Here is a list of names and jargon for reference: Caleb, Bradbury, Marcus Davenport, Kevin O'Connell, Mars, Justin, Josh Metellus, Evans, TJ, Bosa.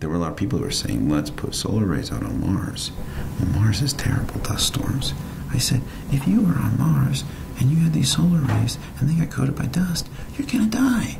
There were a lot of people who were saying, let's put solar arrays out on Mars. Well, Mars is terrible, dust storms. I said, if you were on Mars and you had these solar arrays and they got coated by dust, you're going to die.